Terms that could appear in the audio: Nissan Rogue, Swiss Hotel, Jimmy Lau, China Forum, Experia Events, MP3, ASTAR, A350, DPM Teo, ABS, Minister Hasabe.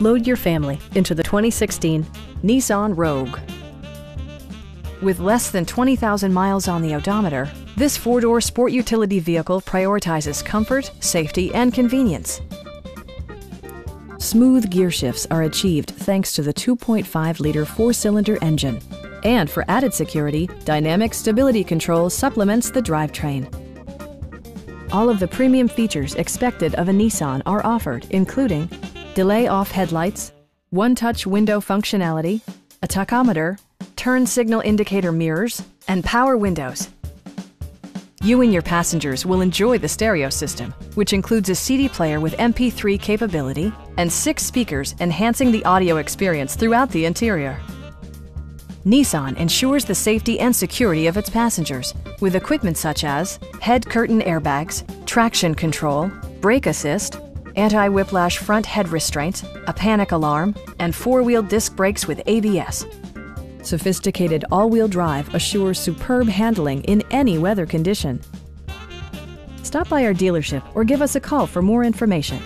Load your family into the 2016 Nissan Rogue. With less than 20,000 miles on the odometer, this four-door sport utility vehicle prioritizes comfort, safety, and convenience. Smooth gear shifts are achieved thanks to the 2.5-liter four-cylinder engine. And for added security, dynamic stability control supplements the drivetrain. All of the premium features expected of a Nissan are offered, including delay-off headlights, one-touch window functionality, a tachometer, turn signal indicator mirrors, and power windows. You and your passengers will enjoy the stereo system, which includes a CD player with MP3 capability and 6 speakers enhancing the audio experience throughout the interior. Nissan ensures the safety and security of its passengers with equipment such as head curtain airbags, traction control, brake assist, anti-whiplash front head restraints, a panic alarm, and four-wheel disc brakes with ABS. Sophisticated all-wheel drive assures superb handling in any weather condition. Stop by our dealership or give us a call for more information.